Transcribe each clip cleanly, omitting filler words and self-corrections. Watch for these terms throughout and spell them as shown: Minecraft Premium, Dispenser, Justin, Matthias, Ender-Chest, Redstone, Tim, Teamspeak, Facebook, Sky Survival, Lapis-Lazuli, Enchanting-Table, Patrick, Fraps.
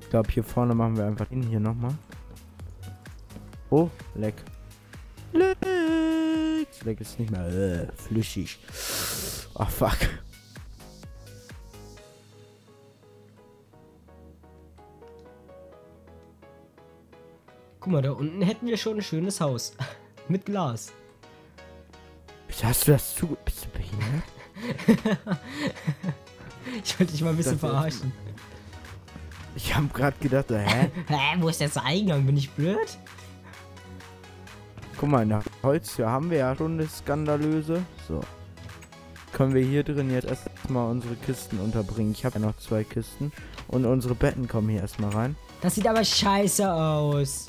Ich glaube, hier vorne machen wir einfach in hier nochmal. Oh, leck. Leck ist nicht mehr flüssig. Oh, fuck. Guck mal, da unten hätten wir schon ein schönes Haus. Mit Glas. Hast du das zu... Bist du behindert? Ich wollte dich mal ein bisschen verarschen. Ich hab grad gedacht, hä? Hä, wo ist jetzt der Eingang? Bin ich blöd? Guck mal, nach Holztür haben wir ja schon das Skandalöse. So. Können wir hier drin jetzt erstmal unsere Kisten unterbringen. Ich habe ja noch 2 Kisten. Und unsere Betten kommen hier erstmal rein. Das sieht aber scheiße aus.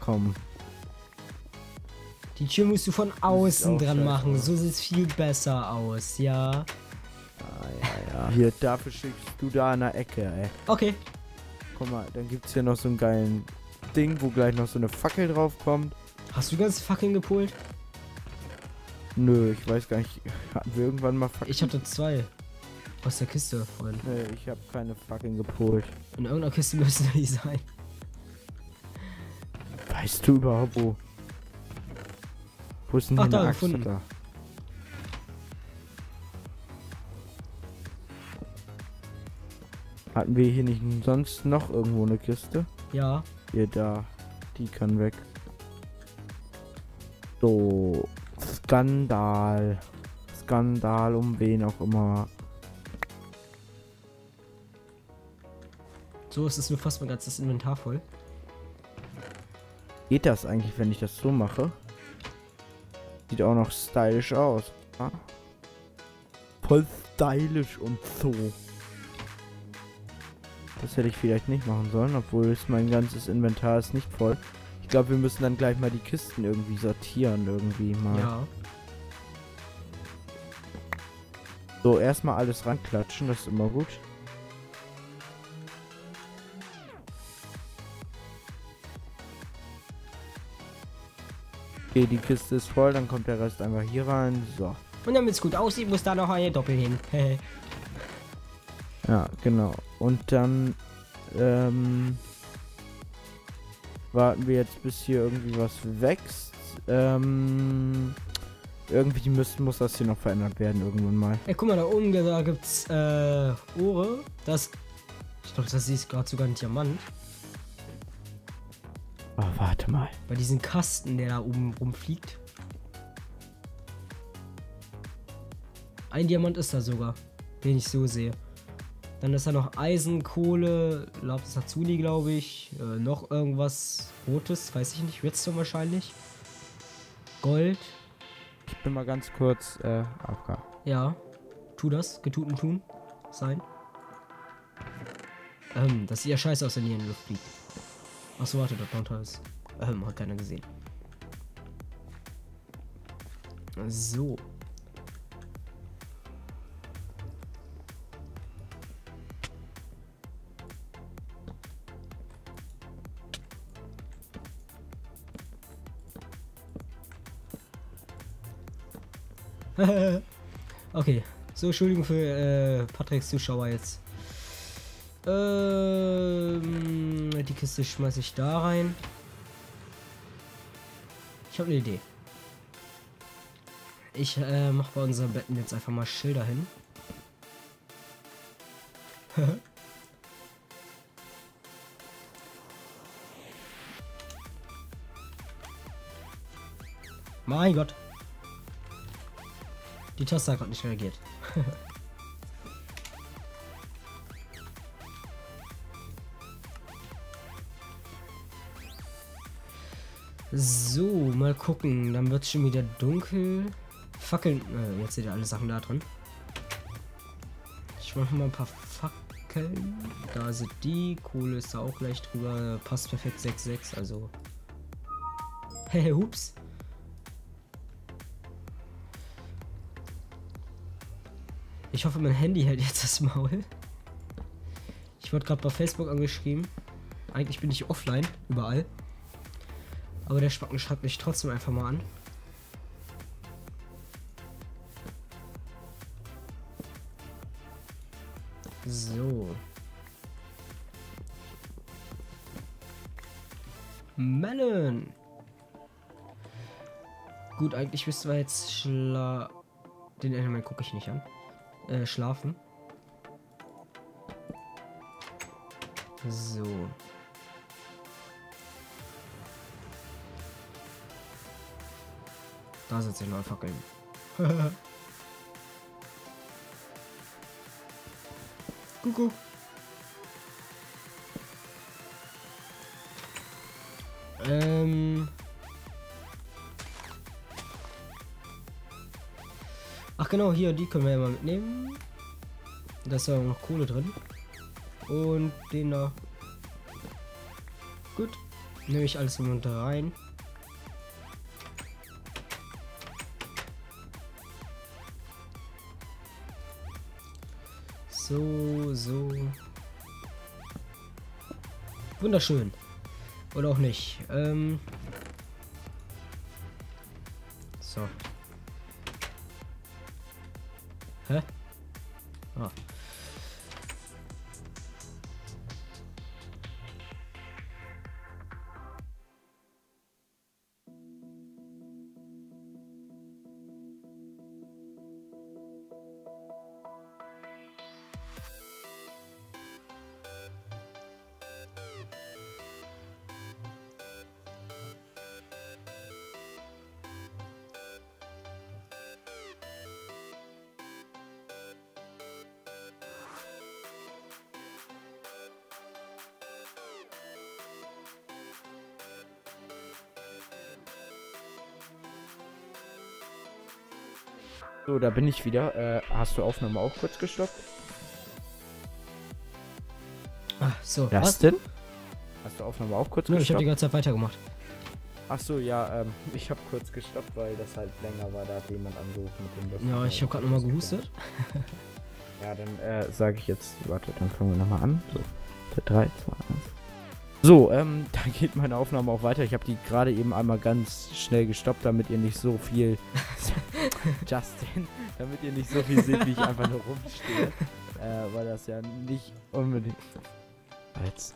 Komm. Die Tür musst du von außen dran machen. So sieht es viel besser aus, ja. Hier, dafür schickst du da an der Ecke, ey. Okay. Guck mal, dann gibt's hier noch so einen geilen Ding, wo gleich noch so eine Fackel drauf kommt. Hast du die ganze Fackeln gepolt? Nö, ich weiß gar nicht. Hatten wir irgendwann mal Fackeln? Ich hatte 2. Aus der Kiste, Freund. Nö, ich habe keine Fackeln gepolt. In irgendeiner Kiste müssen die sein. Weißt du überhaupt wo? Wo ist denn die Axt da? Hatten wir hier nicht sonst noch irgendwo eine Kiste? Ja. Hier, da. Die kann weg. So. Skandal. Skandal um wen auch immer. So ist es mir fast mein ganzes Inventar voll. Geht das eigentlich, wenn ich das so mache? Sieht auch noch stylisch aus. Ha? Voll stylisch und so. Das hätte ich vielleicht nicht machen sollen, obwohl es mein ganzes Inventar ist nicht voll. Ich glaube, wir müssen dann gleich mal die Kisten irgendwie sortieren, irgendwie mal. Ja. So, erstmal alles ranklatschen, das ist immer gut. Okay, die Kiste ist voll, dann kommt der Rest einfach hier rein, so. Und damit es gut aussieht, muss da noch eine Doppel hin. Ja, genau. Und dann warten wir jetzt, bis hier irgendwie was wächst. Irgendwie muss das hier noch verändert werden irgendwann mal. Ey, guck mal, da oben da gibt's Ohre. Das. Ich glaube, das ist gerade sogar ein Diamant. Oh, warte mal. Bei diesem Kasten, der da oben rumfliegt. Ein Diamant ist da sogar, den ich so sehe. Dann ist da noch Eisen, Kohle, Lapis-Lazuli, glaube ich. Noch irgendwas Rotes, weiß ich nicht. Redstone wahrscheinlich. Gold. Ich bin mal ganz kurz AFK. Ja, tu das. Getuten tun. Sein. Das sieht ja scheiße aus, wenn hier in die Luft fliegt. Achso, warte, da drunter ist. Hat keiner gesehen. So. Okay, so, Entschuldigung für Patricks Zuschauer jetzt. Die Kiste schmeiße ich da rein. Ich habe eine Idee. Ich mache bei unseren Betten jetzt einfach mal Schilder hin. Mein Gott. Die Taste hat gerade nicht reagiert. So, mal gucken. Dann wird es schon wieder dunkel. Fackeln. Jetzt seht ihr alle Sachen da drin. Ich mache mal ein paar Fackeln. Da sind die. Kohle ist da auch gleich drüber. Passt perfekt. 6,6. Also. Hey, hups. Ich hoffe, mein Handy hält jetzt das Maul. Ich wurde gerade bei Facebook angeschrieben. Eigentlich bin ich offline, überall. Aber der Spacken schreibt mich trotzdem einfach mal an. So. Melon. Gut, eigentlich müssten wir jetzt den Element gucke ich nicht an. Schlafen. So. Da setze ich mal Fackeln. Kuckuck. Ach genau, hier, die können wir ja mal mitnehmen. Da ist ja auch noch Kohle drin. Und den da. Gut. Nehme ich alles im Unter rein. So, so. Wunderschön. Oder auch nicht. So. Hä? Ah. So, da bin ich wieder. Hast du Aufnahme auch kurz gestoppt? Ach so. Justin? Hast du Aufnahme auch kurz gestoppt? Ich habe die ganze Zeit weitergemacht. Ach so, ja, ich habe kurz gestoppt, weil das halt länger war. Da hat jemand angerufen. Mit dem ja, ich habe gerade nochmal gehustet. Ja, dann sage ich jetzt, warte, dann fangen wir nochmal an. So, 3, 2, 1. So, da geht meine Aufnahme auch weiter. Ich habe die gerade eben einmal ganz schnell gestoppt, damit ihr nicht so viel... Justin, damit ihr nicht so viel seht, wie ich einfach nur rumstehe, weil das ja nicht unbedingt... Als...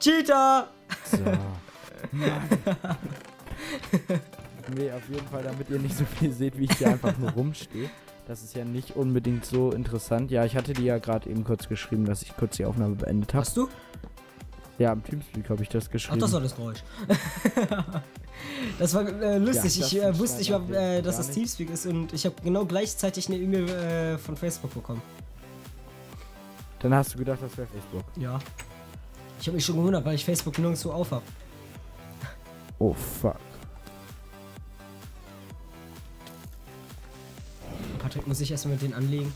Cheater! So. Nee, auf jeden Fall, damit ihr nicht so viel seht, wie ich hier einfach nur rumstehe. Das ist ja nicht unbedingt so interessant. Ja, ich hatte dir ja gerade eben kurz geschrieben, dass ich kurz die Aufnahme beendet habe. Hast du? Ja, am Teamspeak habe ich das geschrieben. Ach, das war das Geräusch. Das war lustig. Ja, ich wusste nicht, dass das Teamspeak ist und ich habe genau gleichzeitig eine E-Mail von Facebook bekommen. Dann hast du gedacht, das wäre Facebook. Ja. Ich habe mich schon gewundert, weil ich Facebook nirgendwo auf habe. Oh, fuck. Patrick muss ich erstmal mit denen anlegen.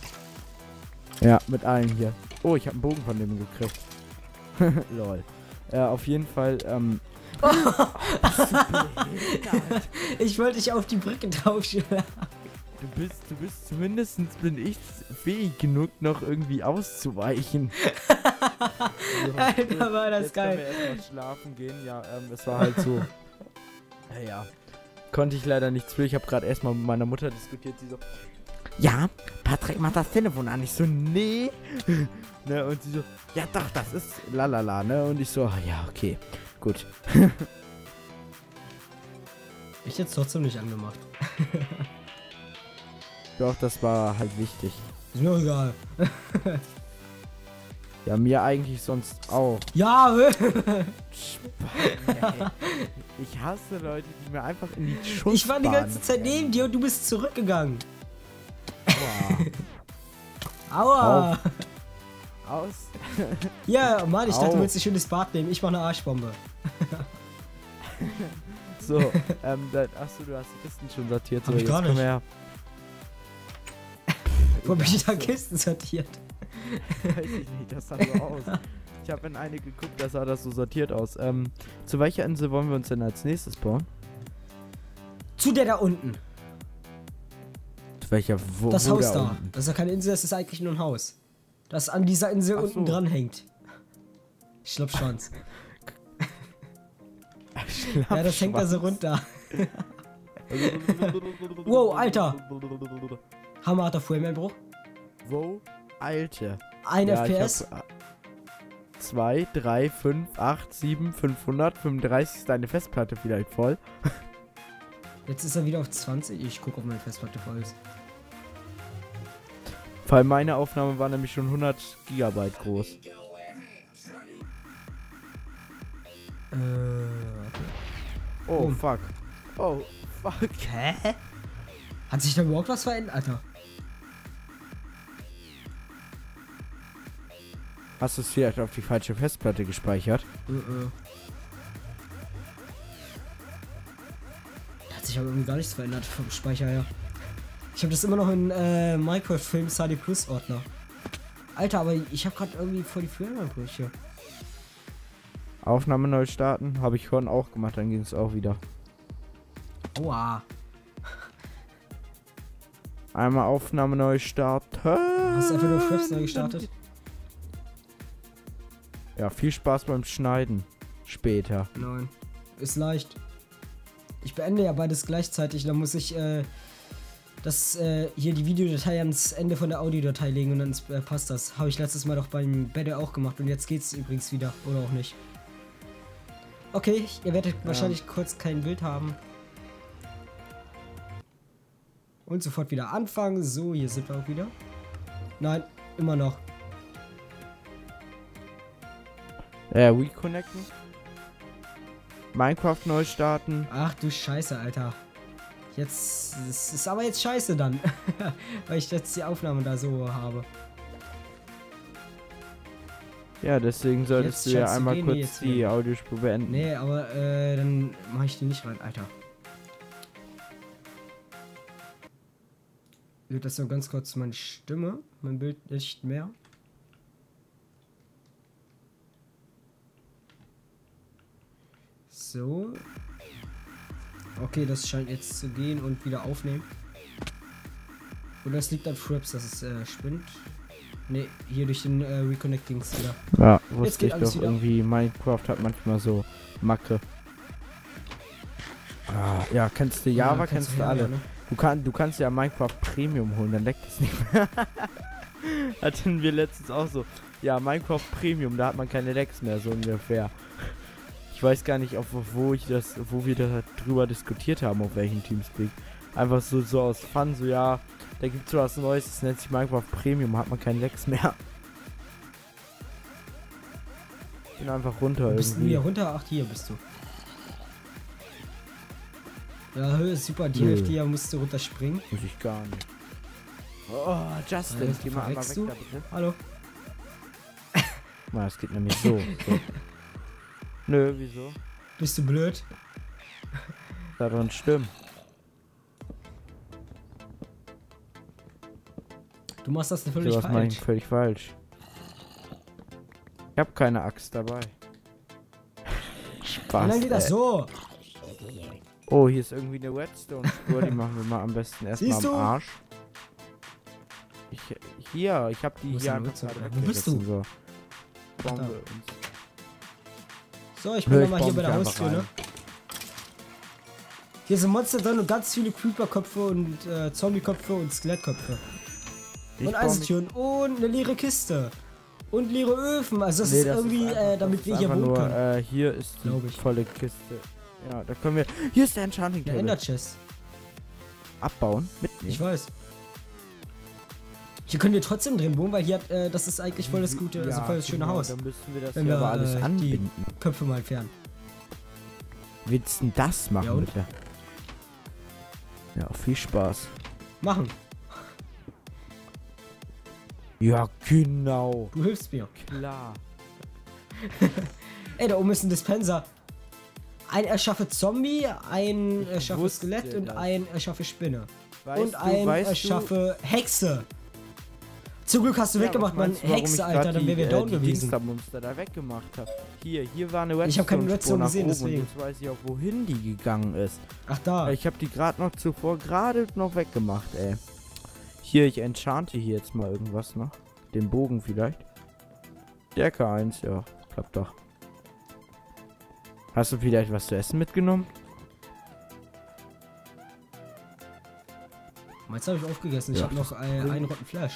Ja, mit allen hier. Oh, ich habe einen Bogen von dem gekriegt. Lol. Auf jeden Fall, oh. Ich wollte dich auf die Brücke draufschlagen. Du bist zumindest bin ich fähig genug, noch irgendwie auszuweichen. So, Alter, war das jetzt geil. Können wir erst mal schlafen gehen, ja, es war halt so. Naja, konnte ich leider nichts für. Ich habe gerade erstmal mit meiner Mutter diskutiert, sie so... Ja, Patrick macht das Telefon an. Ich so, nee. Ne, und sie so, ja doch, das ist lalala, ne? Und ich so, ja, okay, gut. Ich jetzt trotzdem nicht angemacht. Doch, das war halt wichtig. Ist mir egal. Ja, mir eigentlich sonst auch. Ja, ich hasse Leute, die mir einfach in die Schuss fahren. Ich war die ganze Zeit neben dir und du bist zurückgegangen. Aua! Aus! Ja, Mann, ich dachte, du willst ein schönes Bad nehmen. Ich mache eine Arschbombe. So, achso, du hast die Kisten schon sortiert. So, jetzt komm her. Wo bin ich da Kisten sortiert? Weiß ich nicht, das sah so aus. Ich habe in eine geguckt, da sah das so sortiert aus. Zu welcher Insel wollen wir uns denn als nächstes bauen? Zu der da unten. welcher? Wo, das wo Haus da. Unten? Das ist ja keine Insel, das ist eigentlich nur ein Haus. Das an dieser Insel unten dran hängt. Schlappschwanz. Ja, das hängt da so runter. Wow, Alter. Hammerharter Frame-Einbruch. Wow, Alter. Ein ja, FPS. 2, 3, 5, 8, 7, 535 ist deine Festplatte vielleicht voll. Jetzt ist er wieder auf 20. Ich gucke, ob meine Festplatte voll ist. Vor allem meine Aufnahme war nämlich schon 100 GB groß. Okay. Oh, fuck. Oh, fuck. Hä? Hat sich da überhaupt was verändert, Alter? Hast du es vielleicht auf die falsche Festplatte gespeichert? Hat sich aber irgendwie gar nichts verändert vom Speicher her. Ich habe das immer noch in Minecraft Film HD Plus Ordner. Alter, aber ich habe gerade irgendwie voll die Filmbrüche. Aufnahme neu starten, habe ich vorhin auch gemacht, dann ging es auch wieder. Oha. Einmal Aufnahme neu starten. Hast du einfach nur Fraps neu gestartet? Ja, viel Spaß beim Schneiden. Später. Nein. Ist leicht. Ich beende ja beides gleichzeitig, dann muss ich hier die Videodatei ans Ende von der Audiodatei legen und dann passt das. Habe ich letztes Mal doch beim Bette auch gemacht und jetzt geht's übrigens wieder. Oder auch nicht. Okay, ihr werdet wahrscheinlich kurz kein Bild haben. Und sofort wieder anfangen. So, hier sind wir auch wieder. Nein, immer noch. Reconnecten. Minecraft neu starten. Ach du Scheiße, Alter. Jetzt es ist aber jetzt scheiße dann, weil ich jetzt die Aufnahme da so habe. Ja, deswegen solltest jetzt du ja einmal kurz die Audiospur beenden. Nee, aber dann mache ich die nicht rein, Alter. Wird das nur ganz kurz meine Stimme, mein Bild nicht mehr. So. Okay, das scheint jetzt zu gehen und wieder aufnehmen. Und das liegt an Fraps, dass es spinnt. Ne, hier durch den Reconnect ging es wieder. Ja, wusste ich doch irgendwie. Minecraft hat manchmal so Macke. Ah, ja, kennst du Java, ja, kennst du alle. Ja, ne? du kannst ja Minecraft Premium holen, dann leckt es nicht mehr. Hatten wir letztens auch so. Ja, Minecraft Premium, da hat man keine Lecks mehr, so ungefähr. Ich weiß gar nicht, wo wir darüber diskutiert haben, auf welchen Teamspeak. Einfach so aus Fun, so ja, da gibt es was Neues, das nennt sich Minecraft Premium, hat man keinen Lex mehr. Ich bin einfach runter irgendwie. Bist du hier runter? Ach, hier bist du. Ja, Höhe ist super, die Hälfte hier musst du runterspringen. Muss ich gar nicht. Oh, Justin, geh mal einmal weg da bitte. Hallo. Na, es geht nämlich so. Nö, wieso? Bist du blöd? Daran stimmt. Du machst das völlig falsch. Du machst das völlig falsch. Ich hab keine Axt dabei. Spaß. Und dann geht das so. Oh, hier ist irgendwie eine Redstone-Spur. Die machen wir mal am besten erstmal am Arsch. Ich hab die hier einfach gerade weggerissen. Wo bist du? So. Bombe. So, ich bin nochmal hier bei der Haustür, ne? Hier sind Monster drin und ganz viele Creeper-Köpfe und Zombie-Köpfe und Skelett-Köpfe. Und Eisentüren und eine leere Kiste. Und leere Öfen. Also das ist irgendwie, damit wir hier wohnen können. Hier ist die volle Kiste. Ja, da können wir... Hier ist der Enchanting-Table. Der Ender-Chest. Abbauen? Mitnehmen. Ich weiß. Hier können wir trotzdem drin wohnen, weil hier hat, das ist eigentlich voll das gute, also voll das schöne Haus. Dann müssen wir das hier aber alles anbinden. Die Köpfe mal entfernen. Willst du denn das machen, ja, bitte? Ja, viel Spaß. Machen. Ja, genau. Du hilfst mir. Klar. Ey, da oben ist ein Dispenser. Ein erschaffe Zombie, ein erschaffe Skelett und ein erschaffe Spinne. Und ein erschaffe Hexe. Zum Glück hast du weggemacht, Mann. Hexe, Alter, dann wären wir down gewesen. Da weggemacht hab. Hier war eine Redstone. Ich habe keine Redstone gesehen, deswegen. Jetzt weiß ich auch, wohin die gegangen ist. Ach da. Ich habe die gerade noch weg gemacht, ey. Hier, ich enchante hier jetzt mal irgendwas, ne? Den Bogen vielleicht. Stärke 1, ja, klappt doch. Hast du vielleicht was zu essen mitgenommen? Jetzt habe ich aufgegessen. Ja. Ich habe noch einen Rottenfleisch.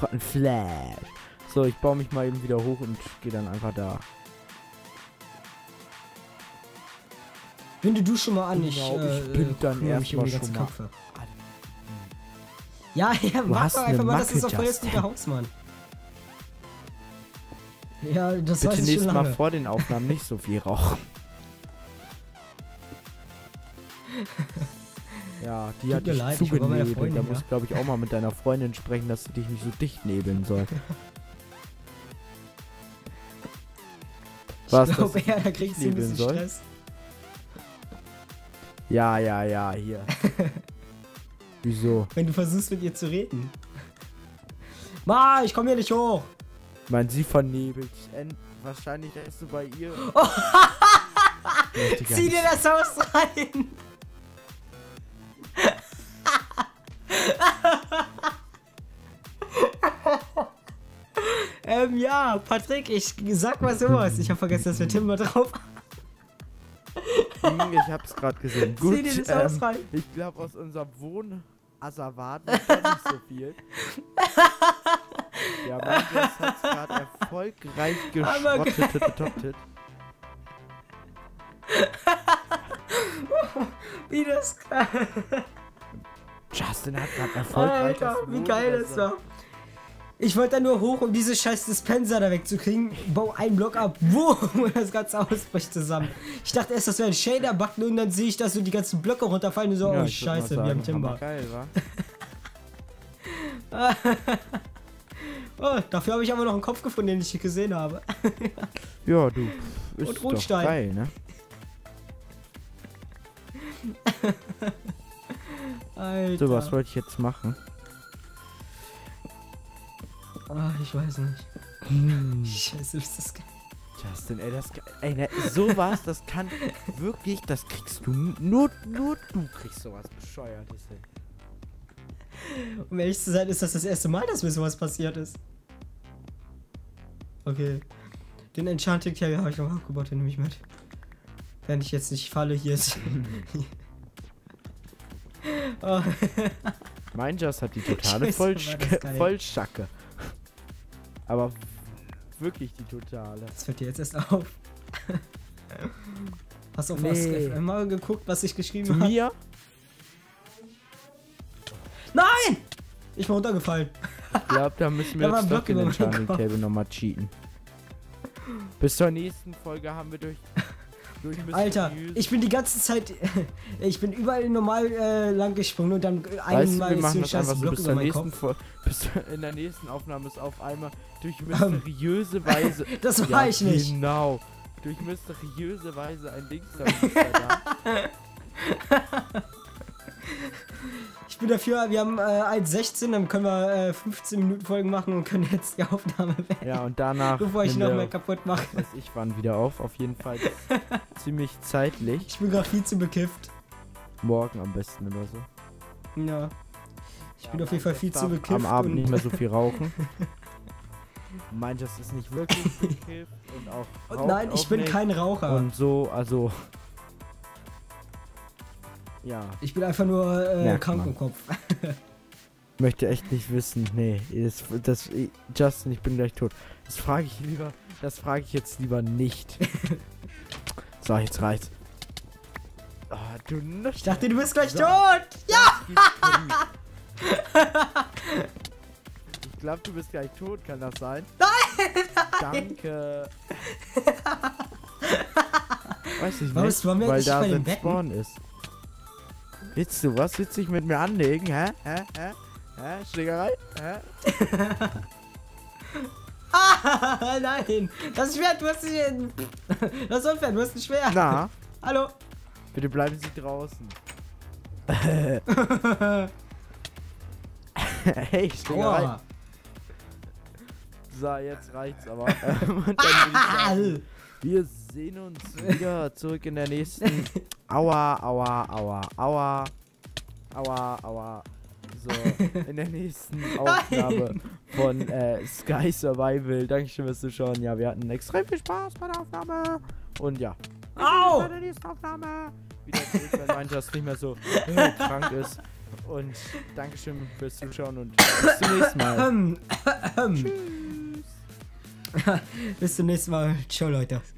Rottenfleisch. So, ich baue mich mal eben wieder hoch und gehe dann einfach da. Wende du schon mal an, ich bin dann erstmal schon mal an. Ja, mach doch einfach mal, das ist doch voll jetzt guter Hausmann. Ja, das weiß ich schon lange. Bitte nächstes Mal vor den Aufnahmen nicht so viel rauchen. Ja, die hat dich zugenebelt. Da musst du, glaube ich, auch mal mit deiner Freundin sprechen, dass sie dich nicht so dicht nebeln soll. Was? Ich glaube, ja, da kriegst du ein bisschen Stress. Ja, hier. Wieso? Wenn du versuchst, mit ihr zu reden. Ma, ich komme hier nicht hoch. Ich meine, sie vernebelt. Wahrscheinlich ist du bei ihr. Oh. Zieh dir das Haus rein! Ja, Patrick, ich sag mal sowas. Ich hab vergessen, dass wir Tim mal drauf haben. Ich hab's gerade gesehen. Gut, zieh dir das Haus rein! Ich glaube, aus unserem Wohnasservat ist nicht so viel. Ja, Matthias hat's gerade erfolgreich geschrottet. Wie das kann. Justin hat gerade erfolgreich. Alter, wie geil das war. Ich wollte da nur hoch, um diese scheiß Dispenser da wegzukriegen. Bau einen Block ab. Boom, das ganze ausbricht zusammen. Ich dachte erst, das wäre ein Shader-Bug, und dann sehe ich, dass so die ganzen Blöcke runterfallen und so, ja, oh scheiße, wir haben Timber. Geil, wa? Oh, dafür habe ich aber noch einen Kopf gefunden, den ich nicht gesehen habe. Ja, du. Ist und Rotstein. Doch geil, ne? Alter. So, was wollte ich jetzt machen? Ah, ich weiß nicht. Scheiße, ist das geil. Justin, ey, das geil. Sowas, das kann wirklich, das kriegst du. Nur du kriegst sowas Bescheuertes hin. Um ehrlich zu sein, ist das das erste Mal, dass mir sowas passiert ist. Okay. Den Enchanting-Table habe ich noch aufgebaut, den nehme ich mit. Wenn ich jetzt nicht falle, hier ist... Oh. Mein Just hat die totale Vollschacke. Aber wirklich die totale. Das fällt dir jetzt erst auf. Hast du auf was mal geguckt, was ich geschrieben habe? Mir? Nein! Ich bin runtergefallen. Ich glaube, da müssen wir jetzt doch den Enchanting-Table nochmal cheaten. Bis zur nächsten Folge haben wir durch Alter, ich bin die ganze Zeit... Ich bin überall normal lang gesprungen und dann einmal ist so ein scheiß Block über meinen Kopf. In der nächsten Aufnahme ist auf einmal durch mysteriöse Weise... Das war ja, ich nicht. Genau. Durch mysteriöse Weise ein Dings da. Ich bin dafür, wir haben 1,16, dann können wir 15 Minuten Folgen machen und können jetzt die Aufnahme weg. Ja, und danach... Bevor ich noch mehr kaputt mache. Ich wann wieder auf jeden Fall ziemlich zeitlich. Ich bin gerade viel zu bekifft. Morgen am besten oder so. Ja. Ich bin auf jeden Fall viel zu bekifft. Am Abend nicht mehr so viel rauchen. Meint, das ist nicht wirklich bekifft und auch... Und nein, ich bin kein Raucher. Und so, also... Ja. Ich bin einfach nur krank im Kopf. Möchte echt nicht wissen. Nee, Justin, ich bin gleich tot. Das frage ich jetzt lieber nicht. So, jetzt reicht's. Oh, ich dachte, du bist gleich tot. Ja! Ich glaube, du bist gleich tot, kann das sein? Nein! Danke. Weiß ich nicht, weil da ein Spawn ist. Willst du was? Willst du dich mit mir anlegen? Hä? Hä? Schlägerei? Hä? Ah, nein! Das Schwert, du hast nicht... Das Unfair, du hast ein Schwert! Na? Hallo? Bitte bleiben Sie draußen. Hey, Schlägerei! So, jetzt reicht's aber. Und dann Wir sehen uns wieder zurück in der nächsten. Aua, aua, aua, aua. Aua, aua. So, in der nächsten Aufgabe von Sky Survival. Dankeschön fürs Zuschauen. Ja, wir hatten extrem viel Spaß bei der Aufnahme. Und ja. Au! Bei der nächsten Aufnahme. Wieder zurück, wenn mein Justin nicht mehr so krank ist. Und Dankeschön fürs Zuschauen und bis zum nächsten Mal. Tschüss. Bis zum nächsten Mal. Ciao, Leute.